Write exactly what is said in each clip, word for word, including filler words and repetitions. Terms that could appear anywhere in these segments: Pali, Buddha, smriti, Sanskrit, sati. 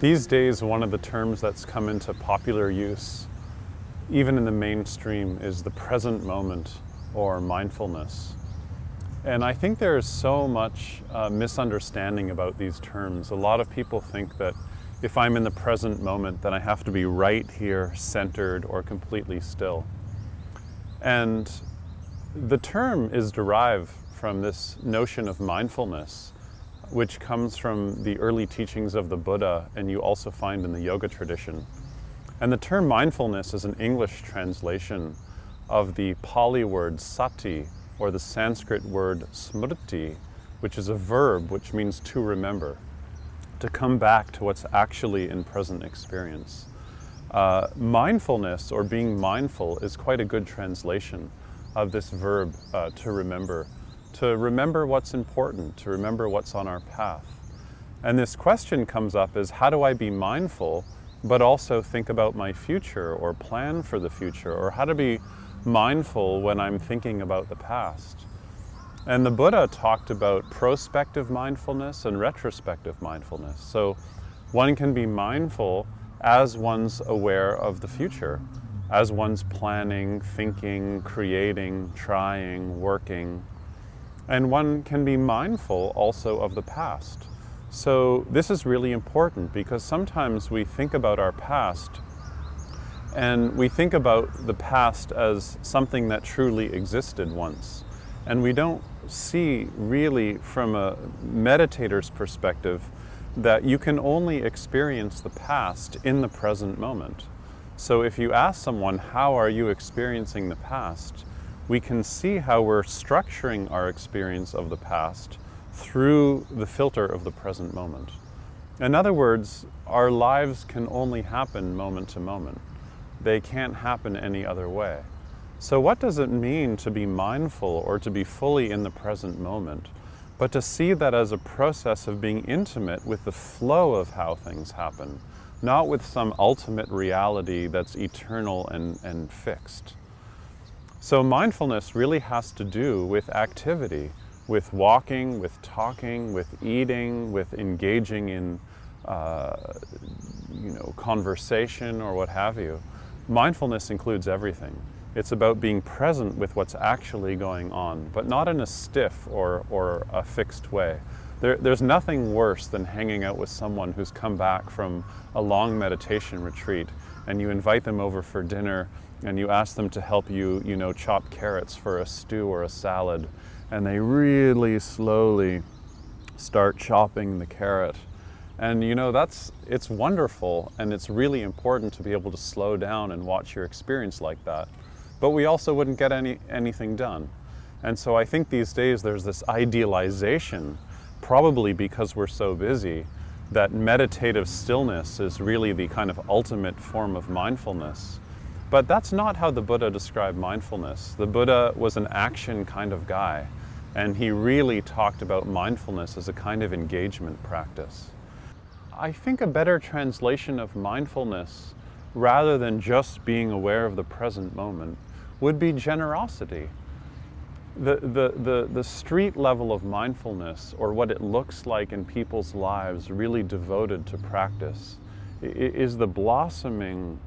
These days, one of the terms that's come into popular use, even in the mainstream, is the present moment or mindfulness. And I think there is so much uh, misunderstanding about these terms. A lot of people think that if I'm in the present moment, then I have to be right here, centered, or completely still. And the term is derived from this notion of mindfulness, which comes from the early teachings of the Buddha, and you also find in the yoga tradition. And the term mindfulness is an English translation of the Pali word sati, or the Sanskrit word smriti, which is a verb which means to remember, to come back to what's actually in present experience. Uh, mindfulness, or being mindful, is quite a good translation of this verb uh, to remember, to remember what's important, to remember what's on our path. And this question comes up as, how do I be mindful, but also think about my future or plan for the future, or how to be mindful when I'm thinking about the past? And the Buddha talked about prospective mindfulness and retrospective mindfulness. So one can be mindful as one's aware of the future, as one's planning, thinking, creating, trying, working. And one can be mindful also of the past. So this is really important, because sometimes we think about our past, and we think about the past as something that truly existed once. And we don't see really from a meditator's perspective that you can only experience the past in the present moment. So if you ask someone, how are you experiencing the past? We can see how we're structuring our experience of the past through the filter of the present moment. In other words, our lives can only happen moment to moment. They can't happen any other way. So what does it mean to be mindful or to be fully in the present moment, but to see that as a process of being intimate with the flow of how things happen, not with some ultimate reality that's eternal and, and fixed? So mindfulness really has to do with activity, with walking, with talking, with eating, with engaging in uh, you know, conversation or what have you. Mindfulness includes everything. It's about being present with what's actually going on, but not in a stiff or, or a fixed way. There, there's nothing worse than hanging out with someone who's come back from a long meditation retreat, and you invite them over for dinner, and you ask them to help you, you know, chop carrots for a stew or a salad, and they really slowly start chopping the carrot. And you know, that's, it's wonderful, and it's really important to be able to slow down and watch your experience like that. But we also wouldn't get any, anything done. And so I think these days there's this idealization, probably because we're so busy, that meditative stillness is really the kind of ultimate form of mindfulness. But that's not how the Buddha described mindfulness. The Buddha was an action kind of guy, and he really talked about mindfulness as a kind of engagement practice. I think a better translation of mindfulness, rather than just being aware of the present moment, would be generosity. The, the, the, the street level of mindfulness, or what it looks like in people's lives really devoted to practice, is the blossoming,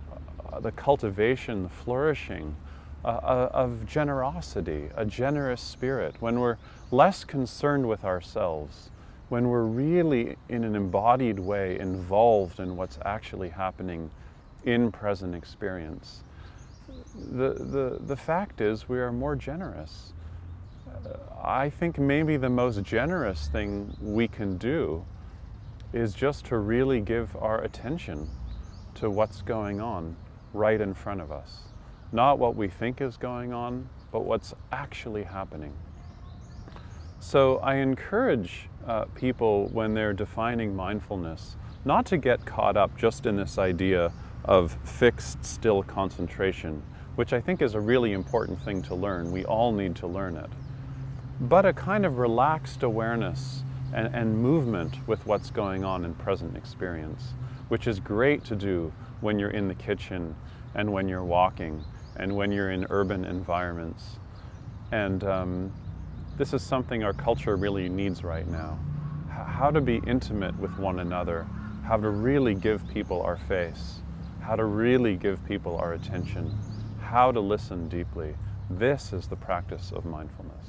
the cultivation, the flourishing of generosity, a generous spirit, when we're less concerned with ourselves, when we're really, in an embodied way, involved in what's actually happening in present experience. The, the, the fact is, we are more generous. I think maybe the most generous thing we can do is just to really give our attention to what's going on right in front of us. Not what we think is going on, but what's actually happening. So I encourage uh, people, when they're defining mindfulness, not to get caught up just in this idea of fixed, still concentration, which I think is a really important thing to learn. We all need to learn it. But a kind of relaxed awareness and, and movement with what's going on in present experience, which is great to do when you're in the kitchen, and when you're walking, and when you're in urban environments. And um, this is something our culture really needs right now. How to be intimate with one another, how to really give people our face, how to really give people our attention, how to listen deeply. This is the practice of mindfulness.